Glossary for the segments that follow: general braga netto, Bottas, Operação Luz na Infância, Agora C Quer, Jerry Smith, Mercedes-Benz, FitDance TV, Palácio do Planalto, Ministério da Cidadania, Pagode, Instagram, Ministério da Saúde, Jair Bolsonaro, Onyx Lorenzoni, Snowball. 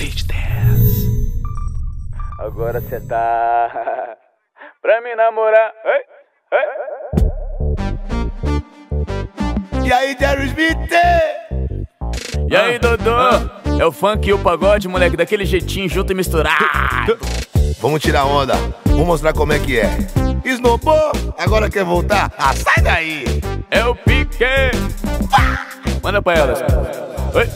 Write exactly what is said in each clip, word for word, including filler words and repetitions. Fit Dance. Agora cê tá pra me namorar. Ei, ei. E aí, Jerry Smith? E aí, Dodô? Ah. É o funk e o pagode, moleque, daquele jeitinho junto e misturado. Vamos tirar onda, vou mostrar como é que é. Snowball, agora quer voltar? Ah, sai daí! É o pique! Ah. Manda pra elas. Oi.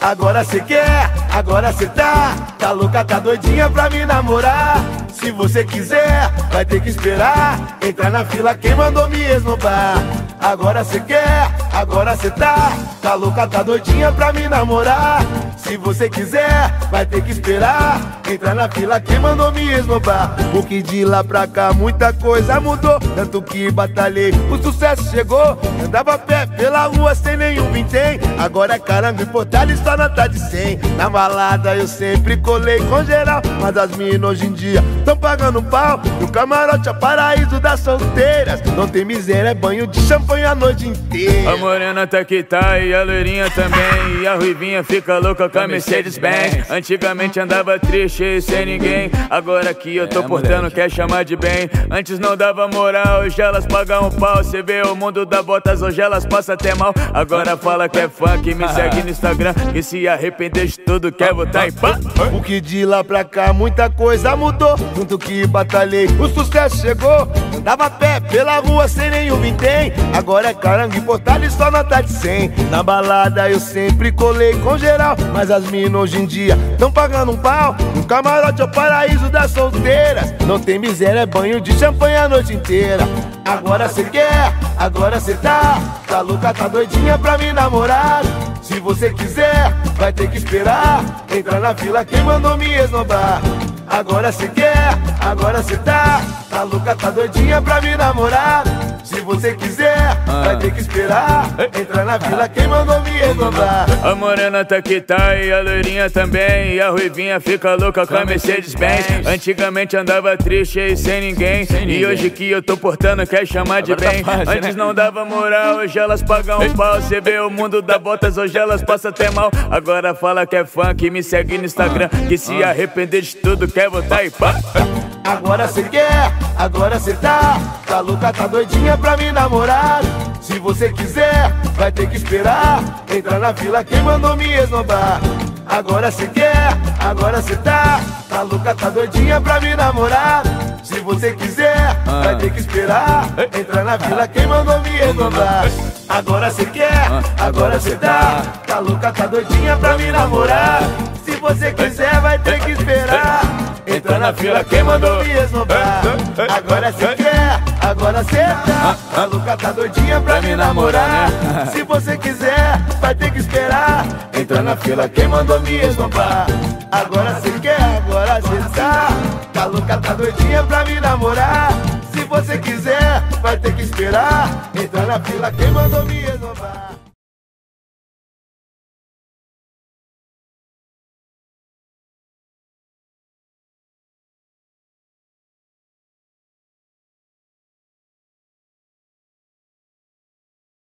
Agora cê quer, agora cê tá, tá louca, tá doidinha pra me namorar. Se você quiser, vai ter que esperar, entrar na fila quem mandou me esnobar. Agora cê quer, agora cê tá, tá louca, tá doidinha pra me namorar. Se você quiser, vai ter que esperar, entrar na fila quem mandou me esnobar. Porque de lá pra cá muita coisa mudou, tanto que batalhei, o sucesso chegou. Andava a pé pela rua sem nenhum vintém, agora caramba importado está na tarde cem. Na balada eu sempre colei com geral, mas as minas hoje em dia tão pagando pau. No camarote é paraíso das solteiras, não tem miséria, é banho de champanhe a noite inteira. A morena tá que tá e a loirinha também, e a ruivinha fica louca com a Mercedes-Benz. Antigamente andava triste e sem ninguém, agora que eu tô portando quer chamar de bem. Antes não dava moral, hoje elas pagam um pau. Cê vê o mundo da Bottas, hoje elas passam até mal. Agora fala que é funk, me segue no Instagram, que se arrepender de tudo quer botar em pá. O que de lá pra cá muita coisa mudou, tanto que batalhei, o sucesso chegou. Andava a pé pela rua sem nenhum vintém, agora é caranga importada e só nota de cem. Na balada eu sempre colei com geral, mas as minas hoje em dia tão pagando um pau. No camarote é o paraíso das solteiras, não tem miséria, é banho de champanhe a noite inteira. Agora cê quer, agora cê tá, tá louca, tá doidinha pra me namorar. Se você quiser, vai ter que esperar, entrar na fila quem mandou me esnobar. Agora cê quer, agora cê tá, tá louca, tá doidinha pra me namorar. Se você quiser, vai ter que esperar, entrar na fila quem mandou me esnobar. A morena tá que tá e a loirinha também, e a ruivinha fica louca com a Mercedes-Benz. Antigamente andava triste e sem ninguém, e hoje que eu tô portando quer chamar de bem. Antes não dava moral, hoje elas pagam um pau. Cê vê o mundo da Bottas, hoje elas passam até mal. Agora fala que é funk, me segue no Instagram, que se arrepender de tudo quer botar em pá. Agora cê quer, agora cê tá, tá louca, tá doidinha pra me namorar. Se você quiser, vai ter que esperar, entrar na fila quem mandou me esnobar. Agora cê quer, agora cê tá, tá louca, tá doidinha pra me namorar. Se você quiser, vai ter que esperar, entrar na fila quem mandou me esnobar. Agora cê quer, agora cê tá, tá louca, tá doidinha pra me namorar. Se você quiser, vai ter que esperar, entra na fila quem mandou me esnobar. Agora cê quer, agora cê tá, tá louca, tá doidinha pra me namorar. Se você quiser, vai ter que esperar, entra na fila quem mandou me esnobar. Agora cê quer, agora cê tá, tá louca, tá doidinha pra me namorar. Se você quiser, vai ter que esperar, entra na fila quem mandou me esnobar.